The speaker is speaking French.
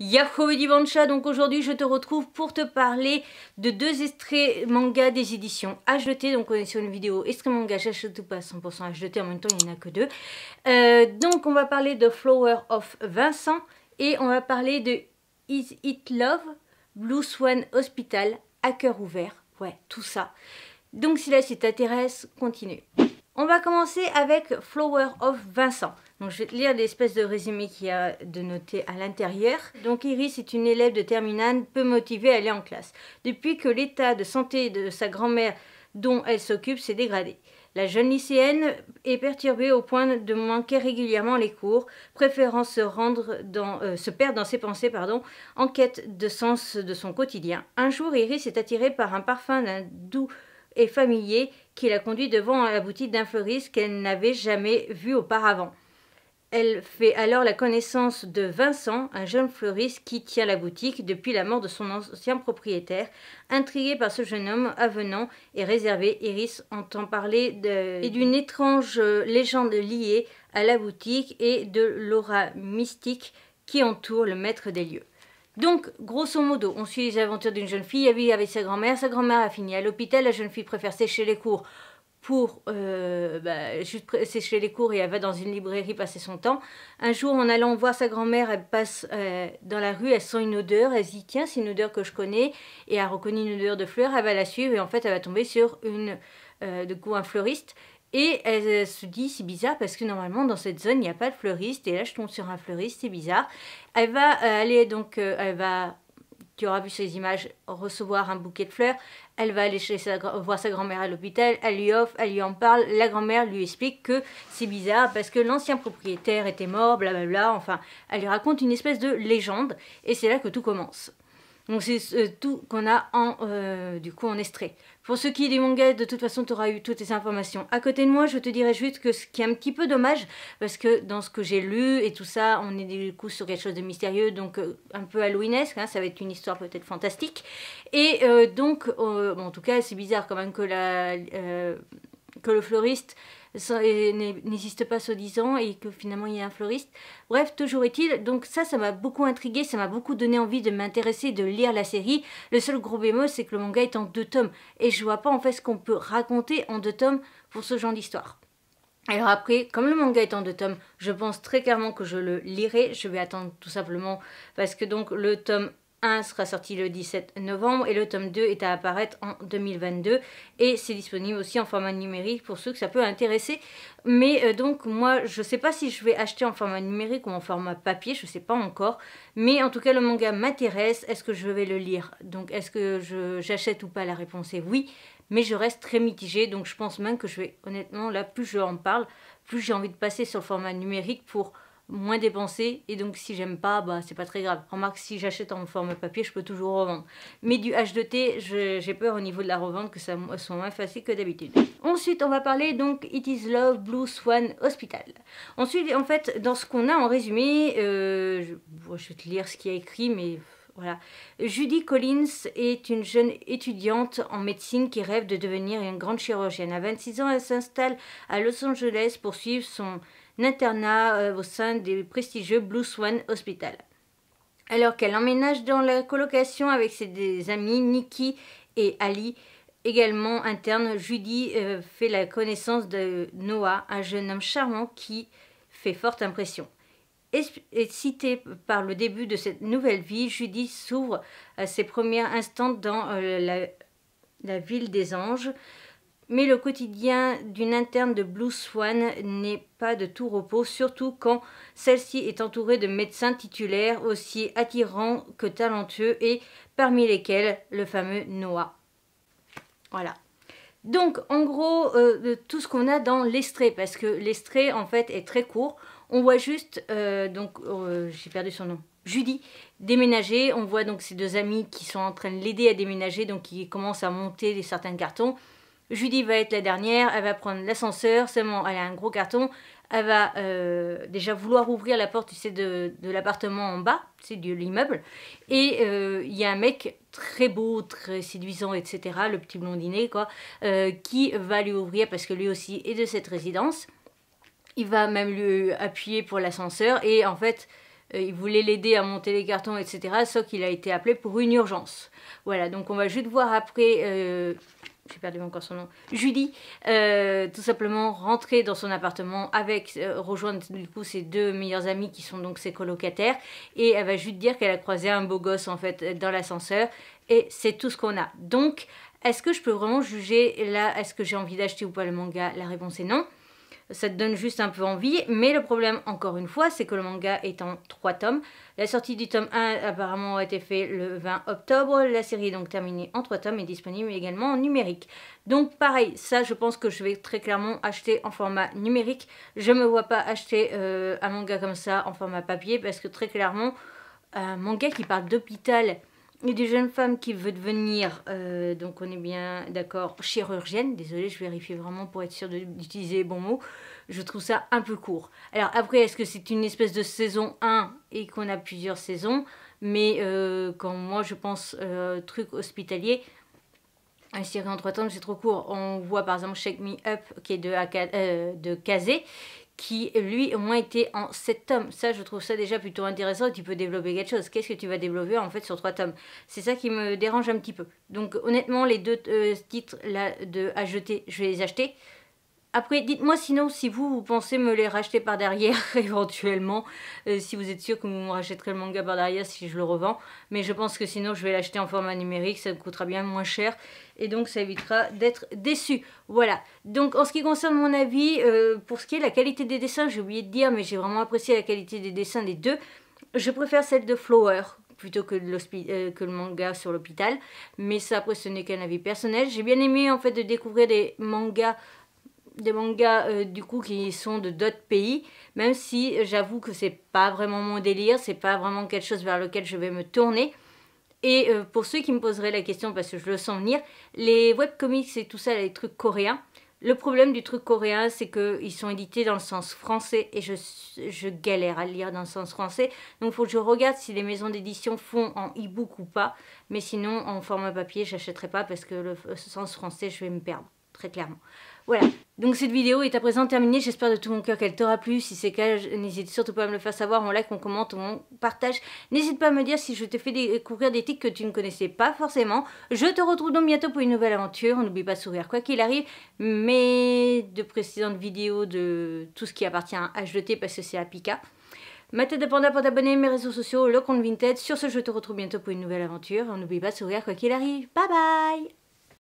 Yahoo Divancha, donc aujourd'hui je te retrouve pour te parler de deux extraits manga des éditions Ajeté. Donc on est sur une vidéo extrait manga, j'achète ou pas 100% Ajeté, en même temps il n'y en a que deux. Donc on va parler de Flower of Vincent et on va parler de Is It Love? Blue Swan Hospital, à cœur ouvert. Ouais, tout ça. Donc si là ça t'intéresse, continue. On va commencer avec Flower of Vincent. Donc je vais te lire l'espèce de résumé qu'il y a de noté à l'intérieur. Donc Iris est une élève de terminale peu motivée à aller en classe, depuis que l'état de santé de sa grand-mère dont elle s'occupe s'est dégradé. La jeune lycéenne est perturbée au point de manquer régulièrement les cours, préférant se perdre dans ses pensées, en quête de sens de son quotidien. Un jour, Iris est attirée par un parfum d'un doux et familier qui la conduit devant la boutique d'un fleuriste qu'elle n'avait jamais vu auparavant. Elle fait alors la connaissance de Vincent, un jeune fleuriste qui tient la boutique depuis la mort de son ancien propriétaire. Intriguée par ce jeune homme avenant et réservé, Iris entend parler d'une étrange légende liée à la boutique et de l'aura mystique qui entoure le maître des lieux. Donc, grosso modo, on suit les aventures d'une jeune fille, elle vit avec sa grand-mère a fini à l'hôpital, la jeune fille préfère sécher les cours pour juste sécher les cours et elle va dans une librairie passer son temps. Un jour, en allant voir sa grand-mère, elle passe dans la rue, elle sent une odeur, elle se dit tiens, c'est une odeur que je connais, et elle reconnaît une odeur de fleurs, elle va la suivre et en fait elle va tomber sur un fleuriste et elle se dit c'est bizarre parce que normalement dans cette zone il n'y a pas de fleuriste et là je tombe sur un fleuriste, c'est bizarre. Elle va aller donc, tu auras vu ces images, recevoir un bouquet de fleurs. Elle va aller voir sa grand-mère à l'hôpital, elle lui en parle, la grand-mère lui explique que c'est bizarre parce que l'ancien propriétaire était mort, blablabla, enfin, elle lui raconte une espèce de légende et c'est là que tout commence. Donc c'est tout qu'on a en extrait. Pour ce qui est des mangas, de toute façon tu auras eu toutes les informations à côté de moi. Je te dirais juste que ce qui est un petit peu dommage, parce que dans ce que j'ai lu et tout ça, on est du coup sur quelque chose de mystérieux, donc un peu halloweenesque, hein, ça va être une histoire peut-être fantastique. Et bon, en tout cas c'est bizarre quand même que le fleuriste n'existe pas soi-disant et que finalement il y a un fleuriste. Bref, toujours est-il, donc ça m'a beaucoup intriguée, ça m'a beaucoup donné envie de m'intéresser, de lire la série. Le seul gros bémol, c'est que le manga est en 2 tomes et je vois pas en fait ce qu'on peut raconter en 2 tomes pour ce genre d'histoire. Alors après, comme le manga est en 2 tomes, je pense très clairement que je le lirai, je vais attendre tout simplement parce que donc le tome 1 sera sorti le 17 novembre et le tome 2 est à apparaître en 2022 et c'est disponible aussi en format numérique pour ceux que ça peut intéresser. Mais donc moi je sais pas si je vais acheter en format numérique ou en format papier, je sais pas encore, mais en tout cas le manga m'intéresse. Est-ce que je vais le lire? Donc est-ce que j'achète ou pas? La réponse est oui, mais je reste très mitigée, donc je pense même que je vais, honnêtement là plus je en parle, plus j'ai envie de passer sur le format numérique pour moins dépenser, et donc si j'aime pas, bah c'est pas très grave. Remarque, si j'achète en forme papier, je peux toujours revendre. Mais du H2T, j'ai peur au niveau de la revente que ça soit moins facile que d'habitude. Ensuite, on va parler donc It Is Love, Blue Swan Hospital. Ensuite, en fait, dans ce qu'on a en résumé, je vais te lire ce qu'il y a écrit, mais voilà. Judy Collins est une jeune étudiante en médecine qui rêve de devenir une grande chirurgienne. À 26 ans, elle s'installe à Los Angeles pour suivre son internat au sein des prestigieux Blue Swan Hospital. Alors qu'elle emménage dans la colocation avec ses amis Nikki et Ali, également internes, Judy fait la connaissance de Noah, un jeune homme charmant qui fait forte impression. Excitée par le début de cette nouvelle vie, Judy s'ouvre à ses premiers instants dans la ville des anges. Mais le quotidien d'une interne de Blue Swan n'est pas de tout repos, surtout quand celle-ci est entourée de médecins titulaires aussi attirants que talentueux, et parmi lesquels le fameux Noah. Voilà. Donc en gros, tout ce qu'on a dans l'extrait, parce que l'extrait en fait est très court, on voit juste, j'ai perdu son nom, Judy déménager, on voit donc ses deux amis qui sont en train de l'aider à déménager, donc qui commencent à monter certains cartons. Judy va être la dernière, elle va prendre l'ascenseur, seulement elle a un gros carton, elle va déjà vouloir ouvrir la porte, tu sais, de l'appartement en bas, c'est de l'immeuble, et il y a un mec très beau, très séduisant, etc., le petit blondinet, quoi, qui va lui ouvrir parce que lui aussi est de cette résidence. Il va même lui appuyer pour l'ascenseur et en fait il voulait l'aider à monter les cartons, etc. Sauf qu'il a été appelé pour une urgence. Voilà, donc on va juste voir après... j'ai perdu encore son nom, Julie, tout simplement rentrer dans son appartement avec, rejoindre du coup ses deux meilleures amies qui sont donc ses colocataires, et elle va juste dire qu'elle a croisé un beau gosse en fait dans l'ascenseur, et c'est tout ce qu'on a. Donc, est-ce que je peux vraiment juger là, est-ce que j'ai envie d'acheter ou pas le manga? La réponse est non. Ça te donne juste un peu envie, mais le problème, encore une fois, c'est que le manga est en 3 tomes. La sortie du tome 1 apparemment a été faite le 20 octobre. La série est donc terminée en 3 tomes et disponible également en numérique. Donc pareil, ça je pense que je vais très clairement acheter en format numérique. Je ne me vois pas acheter un manga comme ça en format papier, parce que très clairement, un manga qui parle d'hôpital et de jeune femme qui veut devenir, donc on est bien d'accord, chirurgienne. Désolée, je vérifie vraiment pour être sûre d'utiliser les bons mots. Je trouve ça un peu court. Alors après, est-ce que c'est une espèce de saison 1 et qu'on a plusieurs saisons? Mais quand moi je pense truc hospitalier, une série en 3 temps, c'est trop court. On voit par exemple Shake Me Up qui est de Kazé, qui lui au moins était en 7 tomes. Ça je trouve ça déjà plutôt intéressant, tu peux développer quelque chose. Qu'est-ce que tu vas développer en fait sur 3 tomes? C'est ça qui me dérange un petit peu. Donc honnêtement les deux titres là de Ajeté, je vais les acheter. Après dites-moi sinon si vous pensez me les racheter par derrière éventuellement, si vous êtes sûr que vous me rachèterez le manga par derrière si je le revends. Mais je pense que sinon je vais l'acheter en format numérique, ça me coûtera bien moins cher. Et donc ça évitera d'être déçu. Voilà, donc en ce qui concerne mon avis, pour ce qui est de la qualité des dessins, j'ai oublié de dire, mais j'ai vraiment apprécié la qualité des dessins des deux. Je préfère celle de Flower plutôt que, le manga sur l'hôpital, mais ça après ce n'est qu'un avis personnel. J'ai bien aimé en fait de découvrir des mangas du coup qui sont de d'autres pays, même si j'avoue que c'est pas vraiment mon délire, c'est pas vraiment quelque chose vers lequel je vais me tourner. Et pour ceux qui me poseraient la question, parce que je le sens venir, les webcomics et tout ça, les trucs coréens, le problème du truc coréen, c'est qu'ils sont édités dans le sens français et je galère à lire dans le sens français. Donc il faut que je regarde si les maisons d'édition font en e-book ou pas, mais sinon en format papier, j'achèterai pas parce que le sens français, je vais me perdre, très clairement. Voilà, donc cette vidéo est à présent terminée, j'espère de tout mon cœur qu'elle t'aura plu. Si c'est le cas, n'hésite surtout pas à me le faire savoir en like, en commente, en partage. N'hésite pas à me dire si je te fais découvrir des tics que tu ne connaissais pas forcément. Je te retrouve donc bientôt pour une nouvelle aventure, n'oublie pas de sourire quoi qu'il arrive, mais de précédentes vidéos de tout ce qui appartient à Ajeté parce que c'est à Pika. Ma tête de panda pour t'abonner, mes réseaux sociaux, le compte Vinted. Sur ce, je te retrouve bientôt pour une nouvelle aventure, n'oublie pas de sourire quoi qu'il arrive. Bye bye.